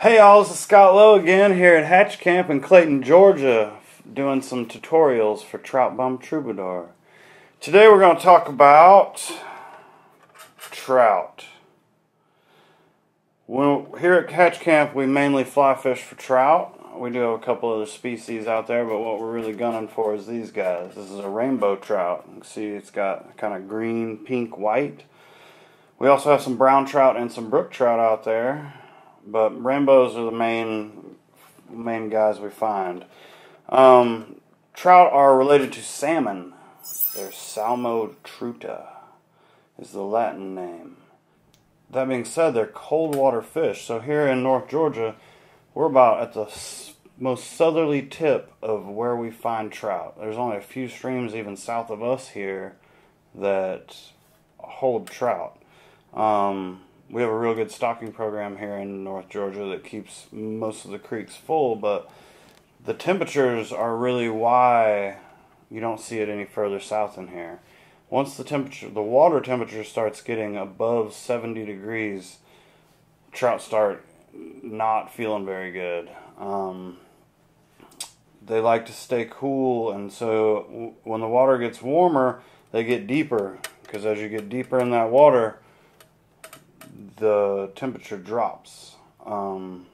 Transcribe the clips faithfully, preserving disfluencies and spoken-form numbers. Hey y'all, this is Scott Lowe again here at Hatch Camp in Clayton, Georgia, doing some tutorials for Trout Bum Troubadour. Today we're going to talk about trout. When, here at Hatch Camp we mainly fly fish for trout. We do have a couple other species out there, but what we're really gunning for is these guys. This is a rainbow trout. You can see it's got kind of green, pink, white. We also have some brown trout and some brook trout out there. But rainbows are the main main guys we find. Um, trout are related to salmon. They're Salmo trutta is the Latin name. That being said, they're cold water fish. So here in North Georgia, we're about at the most southerly tip of where we find trout. There's only a few streams even south of us here that hold trout. Um... We have a real good stocking program here in North Georgia that keeps most of the creeks full, but the temperatures are really why you don't see it any further south in here. Once the temperature, the water temperature starts getting above seventy degrees, trout start not feeling very good. Um, they like to stay cool, and so w when the water gets warmer, they get deeper, because as you get deeper in that water, the temperature drops. Um,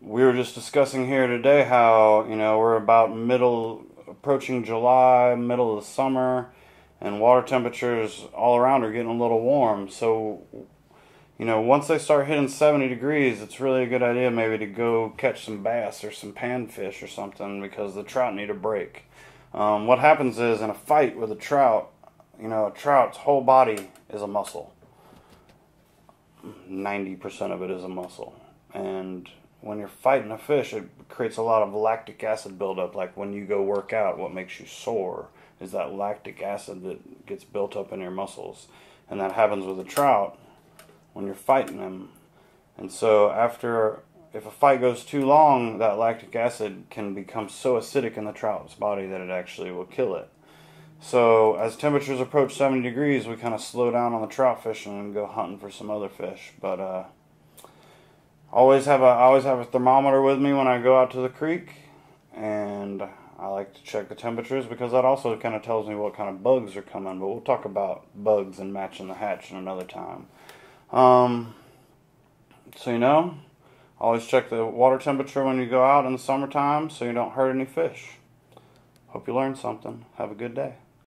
we were just discussing here today how, you know, we're about middle, approaching July, middle of the summer, and water temperatures all around are getting a little warm. So, you know, once they start hitting seventy degrees, it's really a good idea maybe to go catch some bass or some panfish or something, because the trout need a break. Um, what happens is, in a fight with a trout, you know, a trout's whole body is a muscle. ninety percent of it is a muscle, and when you're fighting a fish, it creates a lot of lactic acid buildup. Like when you go work out, what makes you sore is that lactic acid that gets built up in your muscles, and that happens with a trout when you're fighting them. And so after, if a fight goes too long, that lactic acid can become so acidic in the trout's body that it actually will kill it. So as temperatures approach seventy degrees, we kind of slow down on the trout fishing and go hunting for some other fish. But uh, always have a I always have a thermometer with me when I go out to the creek, and I like to check the temperatures, because that also kind of tells me what kind of bugs are coming. But we'll talk about bugs and matching the hatch in another time. Um, so you know, always check the water temperature when you go out in the summertime, so you don't hurt any fish. Hope you learned something. Have a good day.